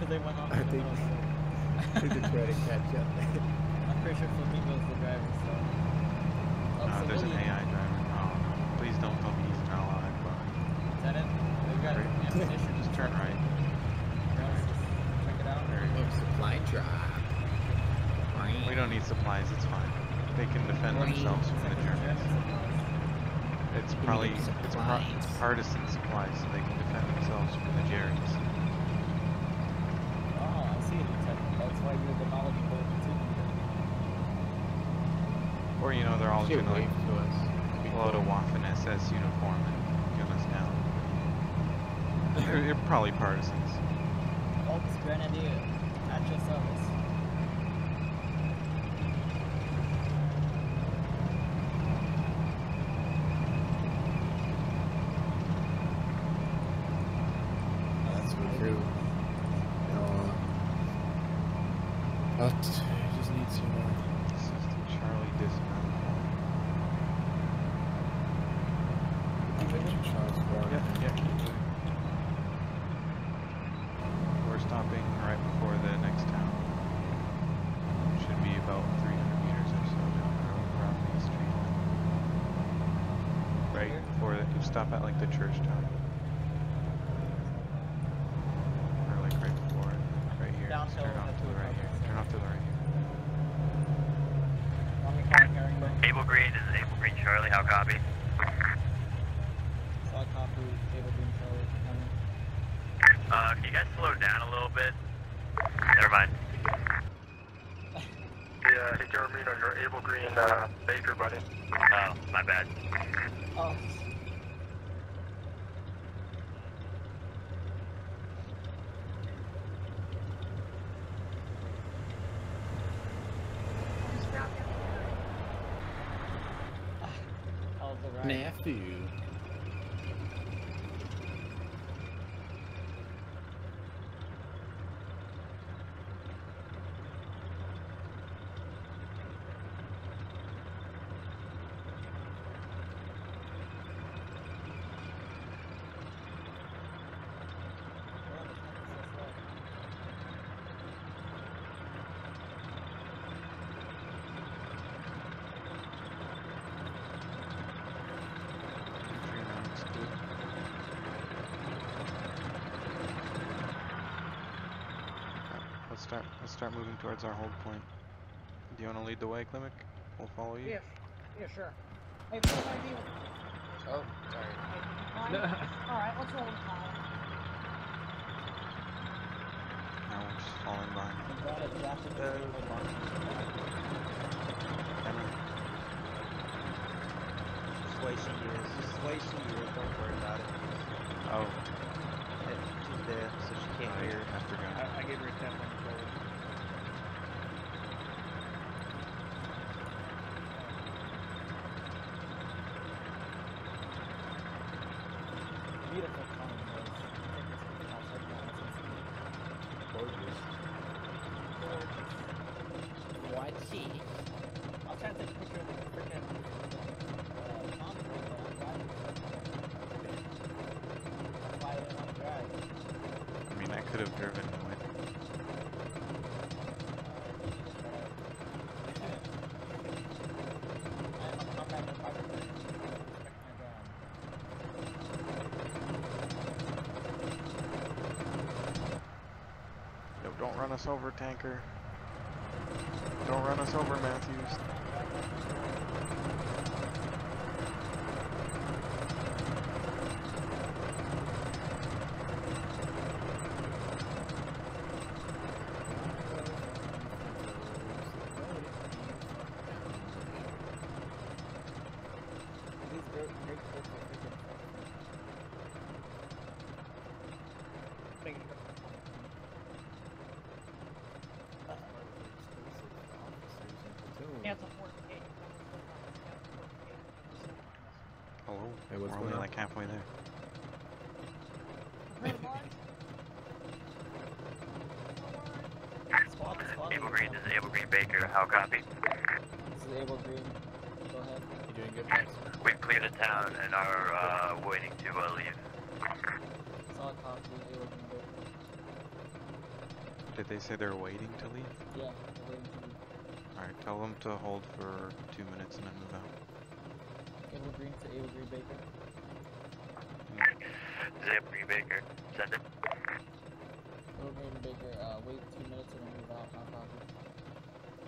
after they went on. I think they try to catch up. I'm pretty sure Flamingo's the driver, so. No, there's an AI driver. Oh, no. Please don't tell me he's an ally. Is that it? We've got an ammunition. Just turn right. Check it out. There it is. Supply drop. We don't need supplies, it's fine. They can defend themselves from the Germans. It's probably it's partisan supplies, so they can defend themselves from the Jerrys. Oh, I see. That's why you're the knowledgeable too. Or you know, they're all gonna like float a Waffen SS uniform and gun us down. They're probably partisans. Folks, Grenadier, at your service. Stop at like the church town. Or like right before it. Right here. Turn off to the right here. Turn off to the right here. Able Green, this is Able Green Charlie, how copy? Solid copy, Able Green Charlie. Can you guys slow down a little bit? Never mind. Yeah, hey Jeremy, you're Able Green Baker, buddy. Oh, my bad. Oh. Matthews. Let's start moving towards our hold point. Do you want to lead the way, Klimek? We'll follow you. Yes. Yeah, sure. Hey, what's my deal? Oh, sorry. Hey, alright, let's hold time. Now we're just falling behind. Just the way she is. Just the way she is. Don't worry about it. Oh. She's there, so she can't hear. I gave her a 10 minute forward. Beautiful commentary. I think it's something else I've done since. Gorgeous. Gorgeous. Why cheese? I'll try to take a picture of the freaking convoy that I'm driving. That's why I didn't want to drive. I mean, I could have driven away. Don't run us over, tanker. Don't run us over, Matthews. Halfway there. Able Green, this is Able Green Baker, how copy? This is Able Green, go ahead. You doing good, Max? We've cleared the town and are waiting to leave. Solid copy, Able Green Baker. Did they say they're waiting to leave? Yeah, they're waiting to leave. Alright, tell them to hold for 2 minutes and then move out. Able Green to Able Green Baker. Able Green Baker, send it. Able Green Baker, wait 2 minutes and then move out. Hot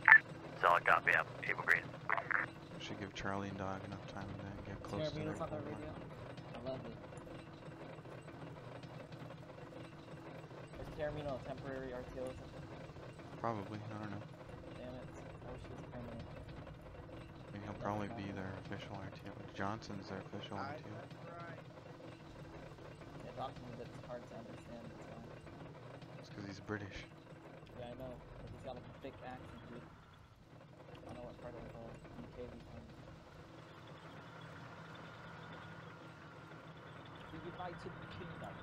copy. Solid copy, up. Able Green. We should give Charlie and Dog enough time to get close to their phone line. I love it. Terminal, temporary RTO or something? Probably, I don't know. Damn it, I wish he was permanent. Maybe he'll probably be their official RTO. Johnson's their official RTO. That's right. Yeah, Johnson's a bit hard to understand, that's fine. It's because he's British. Yeah, I know, but he's got like a thick accent, dude. I don't know what part of the whole UK he's from. The United Kingdom.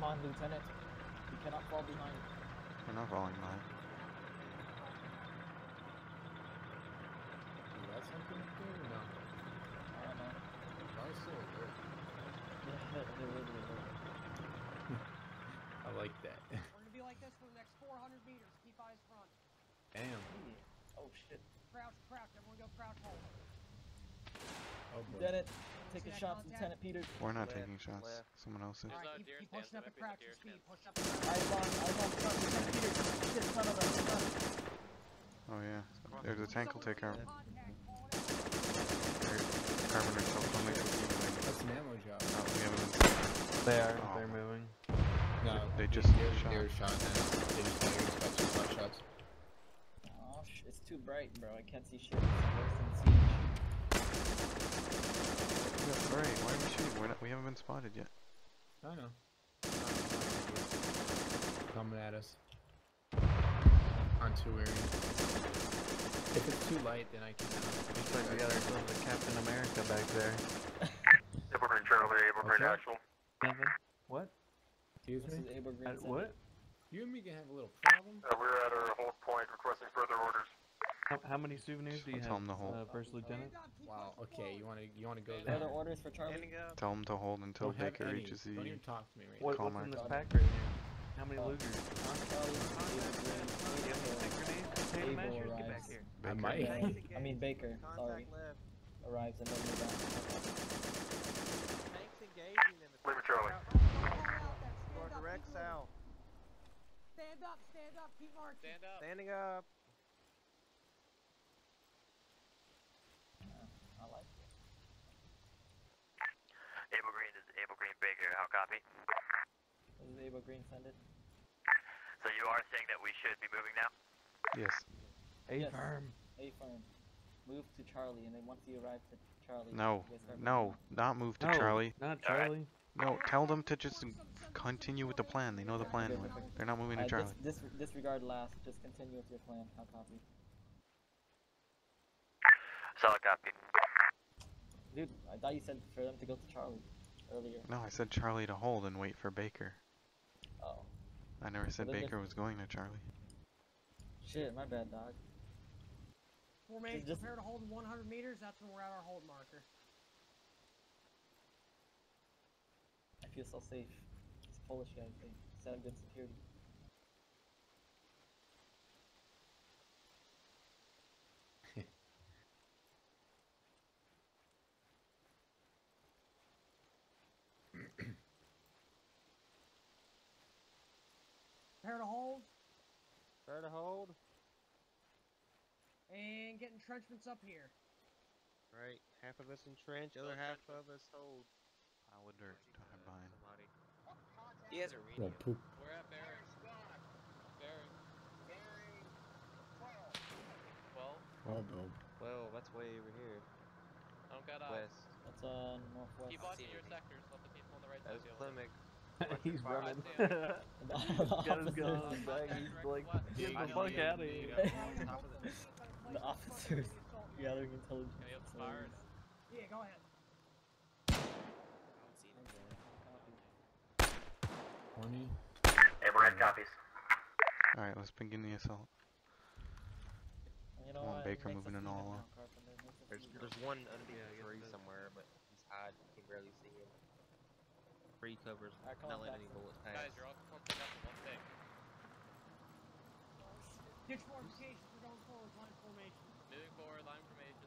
Come on, Lieutenant. You cannot fall behind. We're not falling behind. Is that something to do or no? I don't know. Probably still a good. I like that. We're gonna be like this for the next 400 meters. Keep eyes front. Damn. Oh shit. Crouch, crouch. Everyone go crouch hole. Lieutenant, taking shots, Lieutenant Peter. We're not taking shots. Someone else is. Alright, keep pushing up the crack for speed. Push up the crack. Eyes on front, Lieutenant Peter. Shit, son of a... Oh yeah, there's a tank will take our... Carpenter, don't make us keep moving. That's an ammo job. No, we haven't been... They are, they're moving. No, they just shot. They were shot now. They just got two flash shots. Oh, it's too bright, bro. I can't see shit. It's worse than siege. That's right, why are we shooting? We haven't been spotted yet. I don't know. Coming at us. On two areas. If it's too light, then I can... Looks like we got ourselves a Captain America back there. Able Green Charlie, Able Green National. What? Excuse me? What? You and me can have a little problem. We're at our hold point, requesting further orders. How many souvenirs do you have, First Lieutenant? Wow, okay, you wanna go there? Other orders for Charlie? Tell him to hold until Baker reaches the... Don't even talk to me right now. What's in this pack right here? How many Lugers? Baker, sorry. Arrives and then move out. Leave it, Charlie. Or direct south. Stand up, keep marching. Standing up. I like it. Able Green, this is Able Green Baker, how copy? This is Able Green, send it. So you are saying that we should be moving now? Yes. Affirm. Move to Charlie, and then once you arrive to Charlie... No, not move to Charlie. Not Charlie. Right. No, tell them to just continue with the plan. They know the plan. They're not moving to Charlie. Disregard last, just continue with your plan, how copy? Solid copy. Dude, I thought you said for them to go to Charlie earlier. No, I said Charlie to hold and wait for Baker. Oh. I never said Baker was going to Charlie. Shit, my bad, Dog. Formation prepared to hold 100 meters, that's when we're at our hold marker. I feel so safe. It's a Polish guy, I think. He's got good security. Prepare to hold. Prepare to hold. And get entrenchments up here. Right, half of us entrench, other half of us hold. I would dirt time behind. He has a radio. We're at Barry. Barry. 12. 12, that's way over here. I don't got eyes. That's northwest. Keep on to your sectors, let the people on the right side deal with it. He's running. Got his gun on his back. He's like, get the fuck out of here. The officers gathering intelligence. Yeah, go ahead. 20. Able Red copies. Alright, let's begin the assault. Come on, Baker moving in all along. There's one under the tree somewhere, but he's hiding. You can barely see him. free covers, right, not letting any bullets pass. Guys, you're all supposed to have one thing. Ditch formations, we're going forward, line formation. Moving forward, line formation.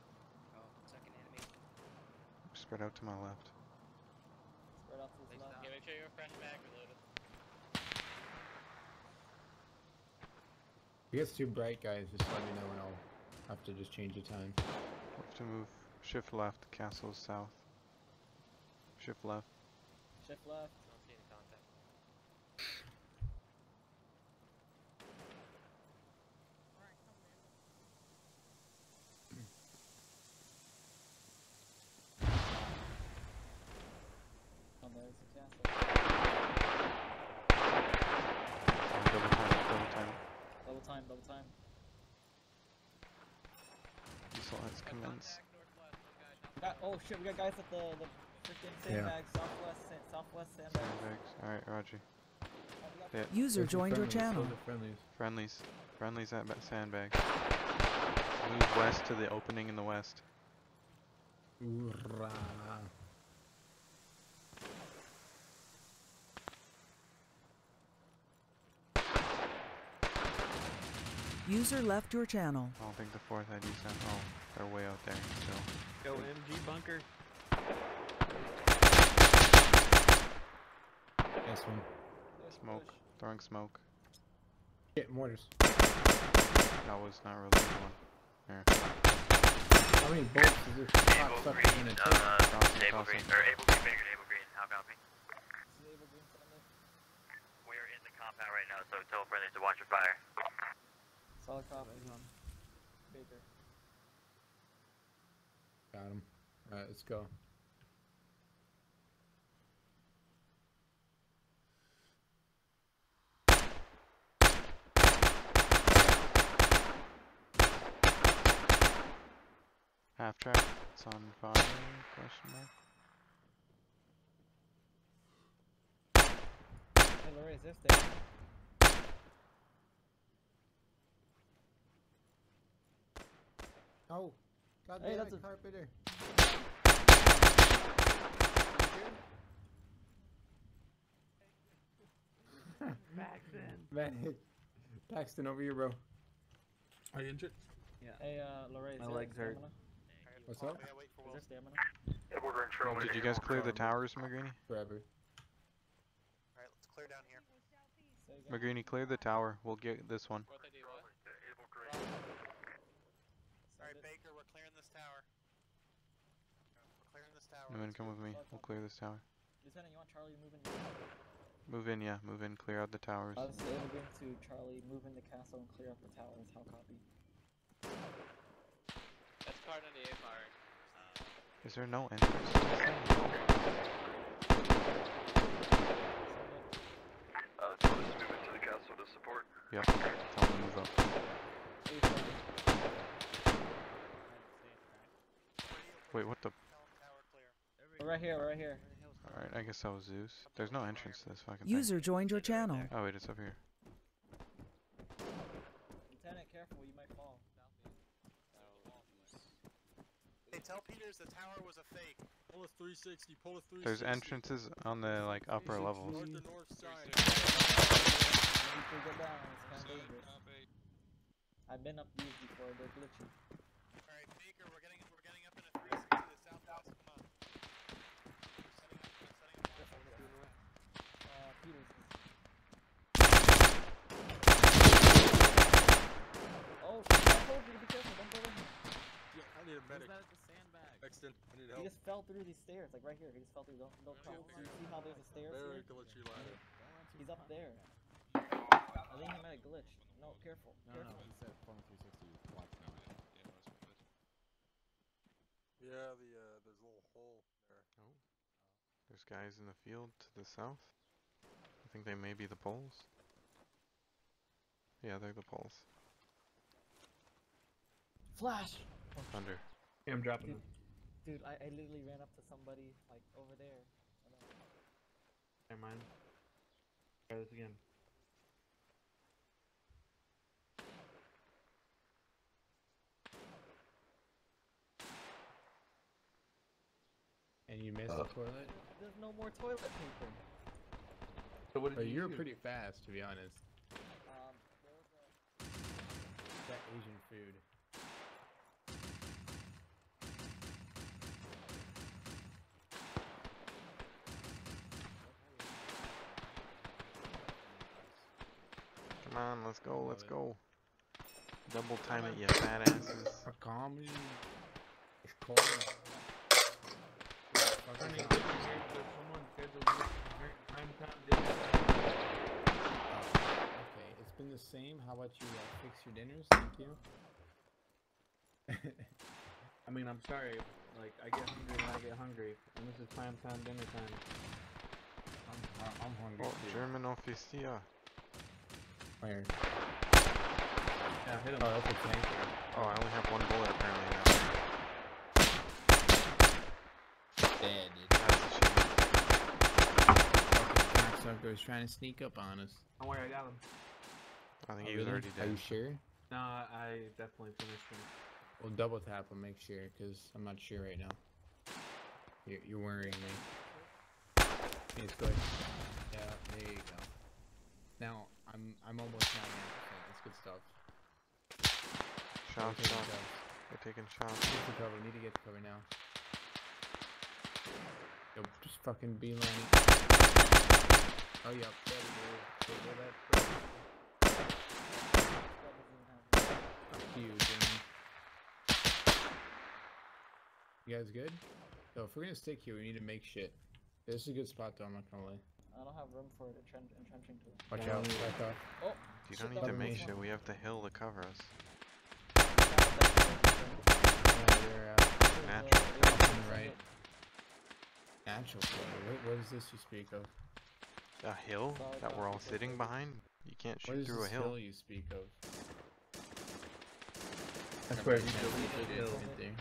Oh, second enemy. Spread out to my left. Spread out to his left. Yeah, make sure you're fresh mag reloaded. If it gets too bright, guys, just let me know and I'll have to just change the time. We'll have to move. Shift left, castles south. Shift left. Shift left. I don't see any contact. Alright, come in. Oh, there's the castle. Double time. Missile has commenced. Oh shit, we got guys at the freaking sandbags, yeah. southwest sandbags. Alright, roger. Yeah. User joined your channel. Friendlies at sandbags. Move west to the opening in the west. Urrah. User left your channel. I don't think the 4th ID sent. Oh, they're way out there, so. Go MG Bunker. Nice one. Smoke. Push. Throwing smoke. Get mortars. That was not really the one. Here. How many bolts is this? Able Green, Johnson, Able Green, or Able Green Baker, Able Green, how about me? We're in the compound right now, so tell friendly to watch your fire. Solid copy. Baker. Got him. Alright, let's go. Half track, it's on fire, question mark. Hey, Lorraine, is this thing? Oh, God, hey, that's a carpenter. Paxton. Man, Paxton, over here, bro. Are you injured? Yeah. Hey, Lorraine, my legs hurt. What's up? Is there stamina? Oh, did you guys clear the towers, Magrini? Forever. Alright, let's clear down here. Magrini, clear the tower. We'll get this one. Alright, Baker, we're clearing this tower. And then come with me. We'll clear this tower. Lieutenant, you want Charlie to move in? Move in, yeah. Move in, clear out the towers. I was able to Charlie, move in the castle and clear out the towers. How copy? That's card on the A fire. Is there no entrance? Tell them to move into the castle to support. Yep. Tell them to move up. Wait, what the? We're right here, Alright, I guess that was Zeus. There's no entrance to this fucking thing. User joined your channel. Oh wait, it's up here. Lieutenant, careful, you might fall. Hey, tell Peters the tower was a fake. Pull a 360, pull a 360. There's entrances on the, like, upper levels. North to north side. I've been up these before, they're glitchy. Alright, Baker, we're getting up in a 360 to the southwest. Come on. Setting up. Oh, I told you to be careful, don't go in here. Yeah, I need a medic. He's out at the sandbag. Paxton, I need help. He just fell through these stairs, like right here. He just fell through. Don't cross. See how there's a stairs here? Very glitchy ladder. He's up there. I think he might have glitched. No, careful. No, he said 360. Watch now. Yeah, there's a little hole there. Oh. There's guys in the field to the south. I think they may be the poles. Yeah, they're the poles. Flash! Thunder. Yeah, I'm dropping them. Dude, I literally ran up to somebody, like, over there. Never mind. Try this again. And you missed the toilet? There's no more toilet paper. So what did you were pretty fast, to be honest. That Asian food. Come on, let's go, let's go. Double time it, you fat asses. It's cold. Okay, it's been the same. How about you fix your dinners? Thank you. I mean, I'm sorry. Like, I get hungry when I get hungry. And this is prime time, dinner time. I'm hungry. Oh, German officer. Where? Yeah, hit him. Oh, that's a tanker. Oh, I only have one bullet apparently now. Dead, dude. That's a shame. Cocksucker was trying to sneak up on us. Don't worry, I got him. I think he was already dead. Are you sure? No, I definitely finished him. We'll double tap him, make sure, because I'm not sure right now. You're worrying me. He's good. Yeah, there you go. Now, I'm almost 90%. That's good stuff. Shots off. They're taking shots. Get to cover. We need to get to cover now. Yo, just fucking beeline. Oh, yeah. Fuck you, Jimmy. You guys good? Yo, if we're gonna stick here, we need to make shit. This is a good spot, though. I'm not gonna lie. I don't have room for an entrenching tool. Watch out. Oh, you don't need to make shit, we have the hill to cover us. Natural. Right. Natural cover. What is this you speak of? The hill that we're all sitting behind? You can't shoot through a hill. What is this hill you speak of? That's where you deleted the hill. Right there.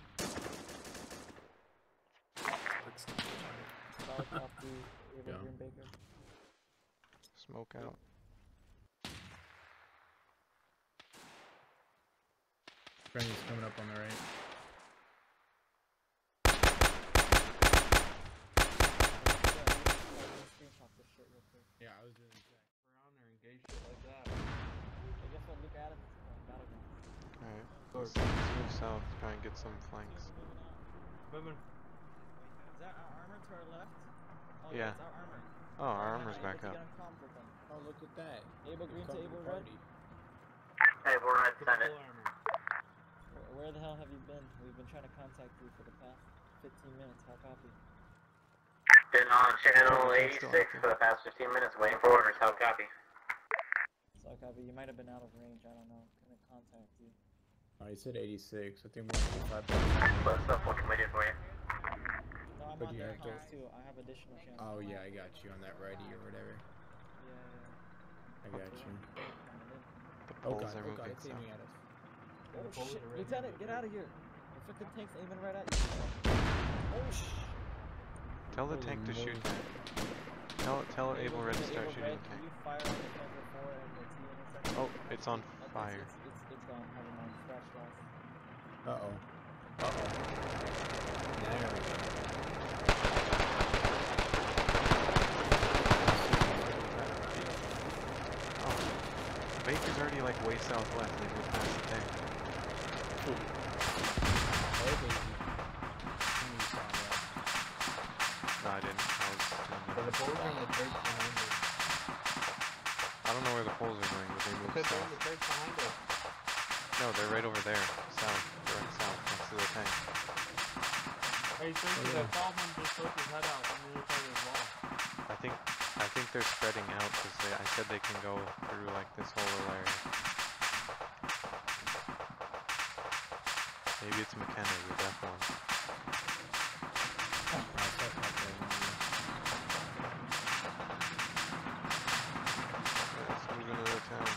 Able Green Baker. Smoke out. Granny's coming up on the right. Yeah, I was doing exact round or engaged shit like that. I guess I'll look at it. Alright, let's move south, try and get some flanks. Moving. Is that our armor to our left? Oh, yeah. Our armor. Oh, our armor's back up. Oh, look at that. Able Green to Able Red. Able Red, send it. Where the hell have you been? We've been trying to contact you for the past 15 minutes. How copy? Been on channel 86 for the past 15 minutes waiting for orders. How copy? So copy. You might have been out of range. I don't know. Couldn't contact you. Oh, you said 86. I think we're on 25. What's up? What can we do for you? I'm on their comms too. I have additional channels. Oh yeah, I got you on that righty or whatever. Yeah. I got you. The bulls are moving south. Oh shit, Lieutenant, get out of here. The fucking tank's aiming right at you. Oh shit. Tell the tank to shoot. Tell Able Red to start shooting the tank. Oh, it's on fire. It's gone. Never mind. Scratched off. Uh oh. There we go. Oh, Baker's already like way south left, like we're past the tank. Cool. No, I didn't. I was I don't know where the poles are going, but they moved south. No, they're right over there, south, direct south, next to the tank. Hey, I saw him just poke his head out on the other side of the wall. I think they're spreading out because I said they can go through like this whole little area. Maybe it's McKenna, the deaf one. Let's move into the town.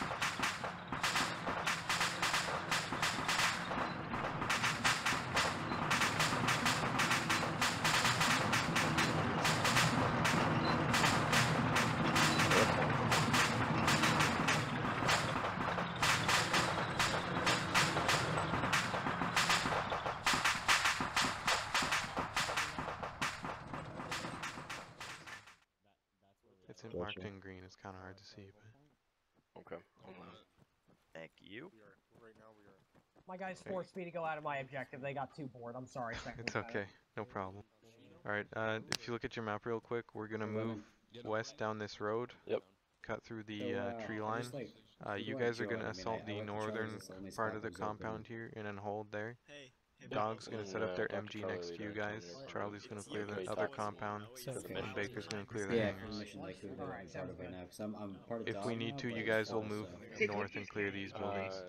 marked in green. It's kind of hard to see, but okay. Hold on. Thank you. My guys forced me to go out of my objective. They got too bored. I'm sorry. It's okay. No problem. All right. If you look at your map real quick, we're gonna move west down this road. Yep. Cut through the tree line. You guys are gonna assault the northern part of the compound here and then hold there. Dog's gonna set up their MG next to you guys. Charlie's gonna clear the other compound, and Baker's gonna clear the hangars. If we need to, you guys will move north and clear these buildings.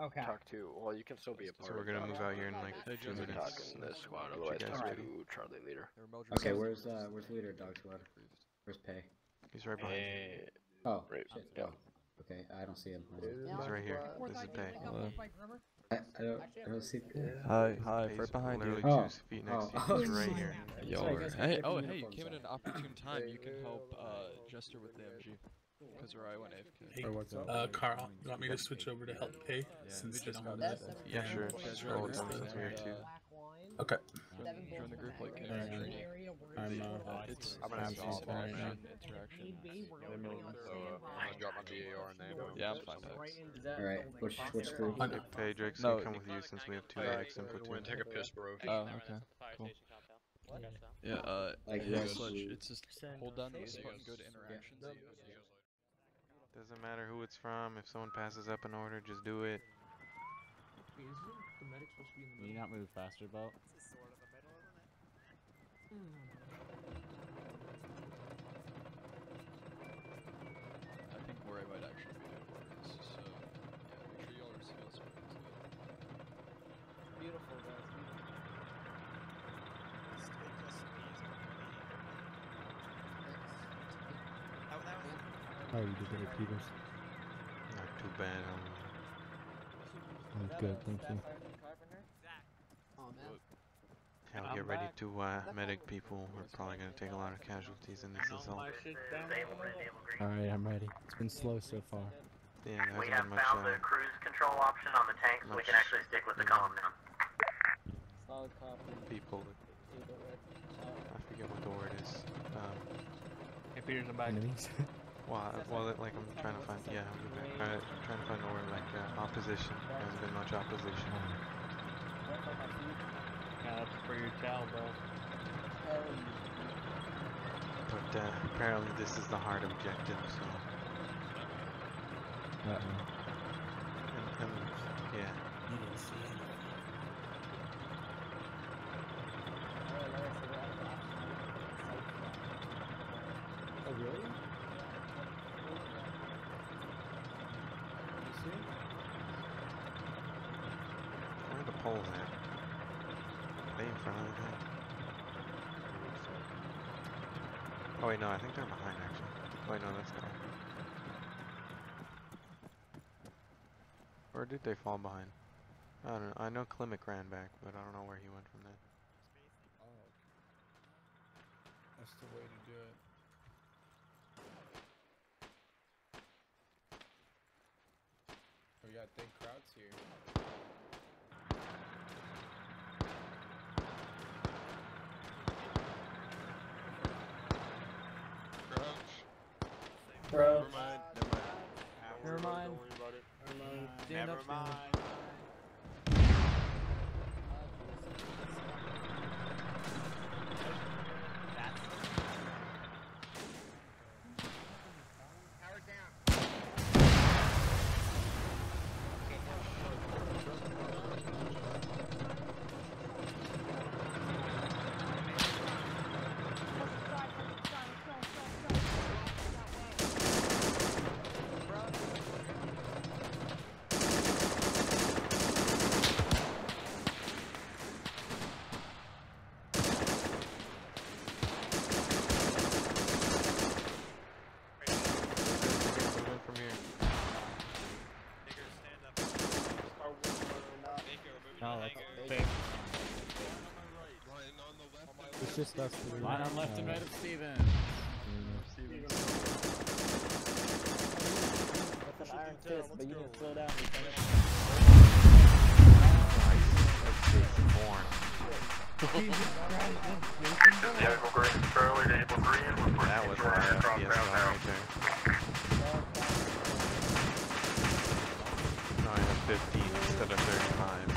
Okay. Talk to. Well, you can still be a part. So we're gonna move out here in like 2 minutes. Charlie leader. Okay, where's the leader of Dog Squad? Where's Pei? He's right behind. Oh, right. Yeah. Okay, I don't see him. He's right here. This is Pei. I don't see Pei. Hi, right behind you. Oh, he's right here. Hey, hey, you came at an opportune time. You can help Jester with the MG. Because I went AFK. Carl, you want me to switch over to help Pei? Since they don't have that? Yeah, sure. Carl Thompson's here too. Okay. Join the group like interaction. I'm gonna have to all right now. I'm gonna drop my VAR and then yeah, I'm fine. Alright, which group? Pei, Drakeson, so come with you since we have 2 bikes and platoon. Take a piss, bro. Oh, okay. Cool. Yeah, it's just hold down the list button, go to interactions. Doesn't matter who it's from, if someone passes up an order, just do it. Wait, is the medic supposed to be in the middle? Can you not move faster, Bo? It's sort of the middle, isn't it? I think Warrior might actually be doing orders, so yeah, make sure y'all are skills for it. Beautiful, guys. Oh, you did it, Peters. Not too bad, I'm good, thank you. Yeah, we'll get ready to medic people. We're probably going to take a lot of casualties in this assault. Alright, I'm ready. It's been slow so far. Yeah, we have found the cruise control option on the tank, so we can actually stick with the column now. Solid copy. People. I forget what the word is. Hey, Peters, I'm back. Enemies? Well, like I'm trying to find, yeah, I'm trying to find the word, like, opposition. There hasn't been much opposition. Yeah, that's for your child, bro. But, apparently this is the hard objective, so. Yeah. You didn't see it. Oh, really? Holes in. Are they in front of that? Oh wait, no, I think they're behind actually. Oh wait, no, that's not. Where did they fall behind? I don't know. I know Klimek ran back, but I don't know where he went from that. Oh. That's the way to do it. We got big crowds here. Never mind. Never mind. Never mind. Just us three. Line on left and right of Steven. That's an iron fist, but you can slow down. Nice. That's just born. Able Green, Charlie to Able Green. That was my FPS right there. Now I have 15 instead of 35.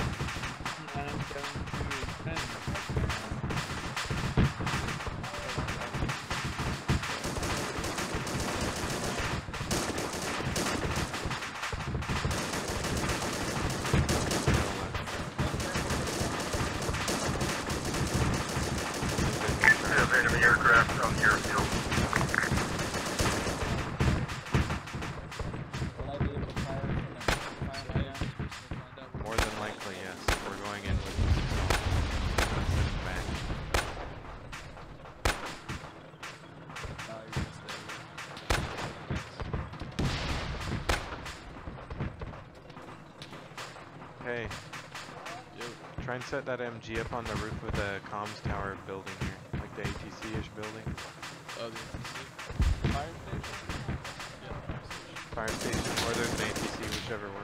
Try and set that MG up on the roof of the comms tower building here, like the ATC-ish building. Oh, the ATC? Fire station? Yeah, fire station. Fire station, or there's an ATC, whichever works.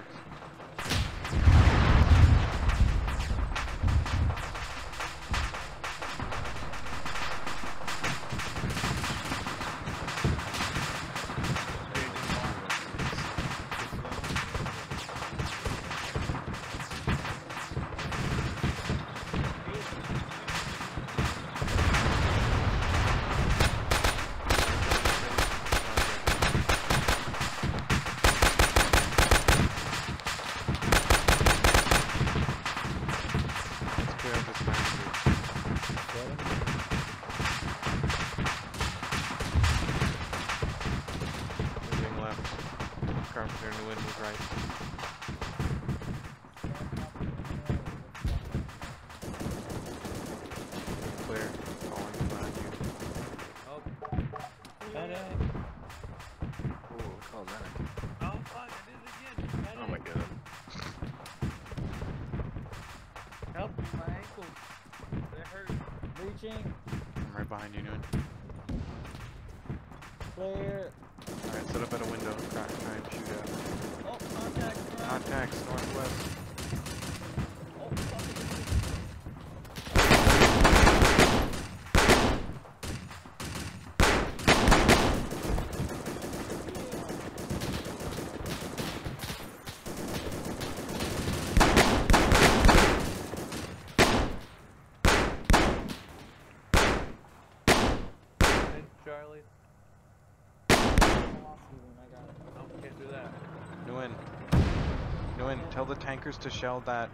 To shell that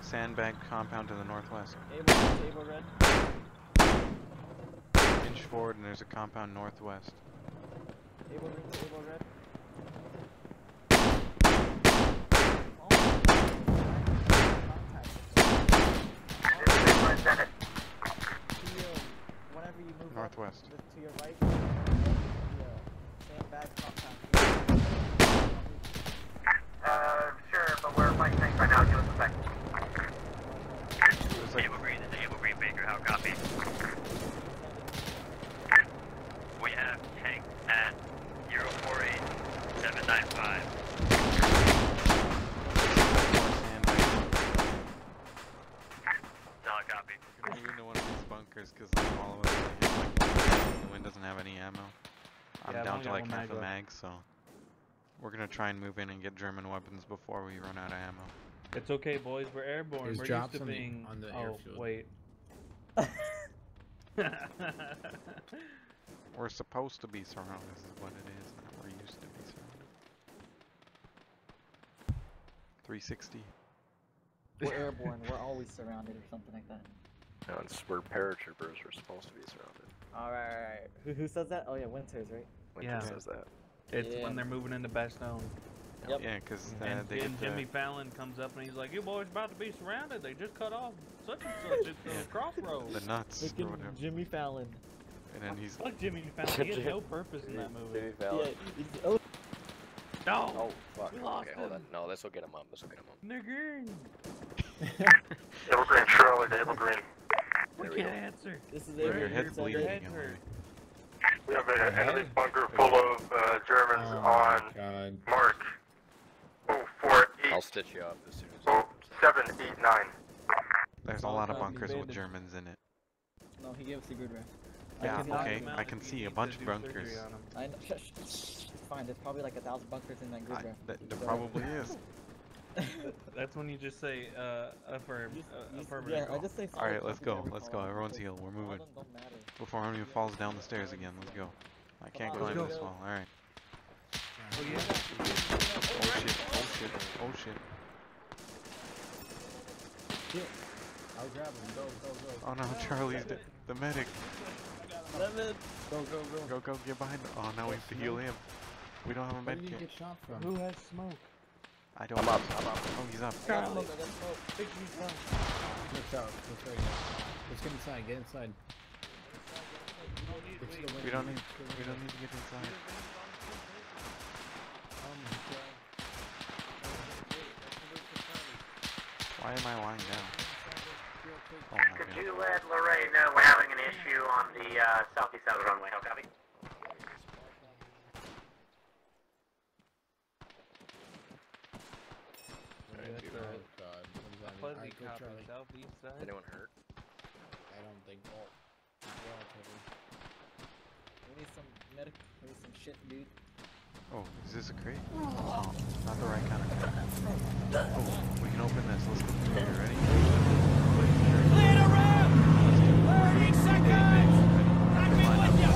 sandbag compound to the northwest. Able Red. Inch forward and there's a compound northwest. Able Green, Able Red. Whenever you move northwest. To your right, sandbag compound. Sure, but we're fighting things right now. Give us a second. Able Green, this is Able Green Baker. How copy? We have tank at 048795. Solid copy. We're going to into one of these bunkers because all of us the wind doesn't have any ammo. I'm down to like half a mag, so. We're gonna try and move in and get German weapons before we run out of ammo. It's okay, boys. We're airborne. There's we're used to being on the airfield. Wait. We're supposed to be surrounded. This is what it is. We're used to be surrounded. 360. We're airborne. We're always surrounded, or something like that. No, it's we're paratroopers. We're supposed to be surrounded. All right. All right. Who says that? Oh yeah, Winters, right? Winters says that. It's when they're moving into Bastogne. Yep. Yeah, because and Jimmy Fallon comes up and he's like, "You boys about to be surrounded. They just cut off such and such at the crossroads." The nuts. Look at Jimmy Fallon. And then he's fuck Jimmy Fallon. He had no purpose in that movie. Jimmy Fallon. Yeah, oh. No. Oh fuck. We lost him. Hold on. No, this will get him up. This will get him up. Nigger. Able Green, Charlie. Able Green. We can't answer. This is Able Green. Your head's bleeding. We have an enemy bunker full of Germans on mark 048. I'll stitch you up as soon as 0789. There's a lot of bunkers with Germans in it. No, he gave us the good ref. Yeah, okay, I can see a bunch of bunkers. I know, it's fine, there's probably like 1,000 bunkers in that good ref. There probably is. That's when you just say, affirm, affirmative. Yeah, I just say. Alright, let's go, everyone's healed, we're moving. Before anyone falls down the stairs again, let's go. I can't go in this wall, alright. Oh shit, oh shit, oh shit. Shit. I'll grab him, go, go, go. Oh no, Charlie's dead. The medic. Go, go, go. Go, go, get behind him. Oh, now we have to heal him. We don't have a med kit. Who has smoke? I don't. I'm up. Oh, he's up. Charlie. Look out, let's get inside, get inside. We don't need to get inside. Why am I lying down? Could you let Lorraine know we're having an issue on the southeast side of the runway? How copy? Anyone hurt? I don't think so. We need some medic. We need some shit, dude. Oh, is this a crate? Oh, not the right kind of crate. Oh, we can open this. Let's go. Are you ready? Clear the room! 30 seconds! I'm in with you!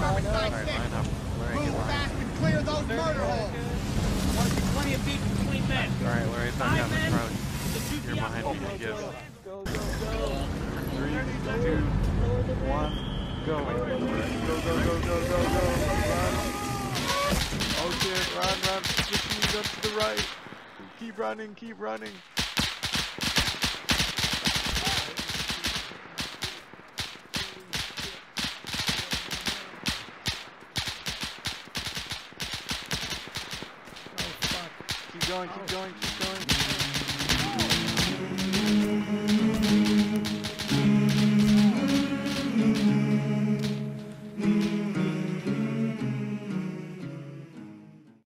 Alright, line up. Move fast and clear those murder holes! There'll be plenty of beef between men. Alright, Larry's not down the crowd. You're behind me, I guess. Go, go, go! 3, 2, 1, go! Go, go, go, go, go, go! Run! Oh shit, run, run! Just move up to the right! Keep running, keep running! Oh fuck! Keep going, keep going, keep going!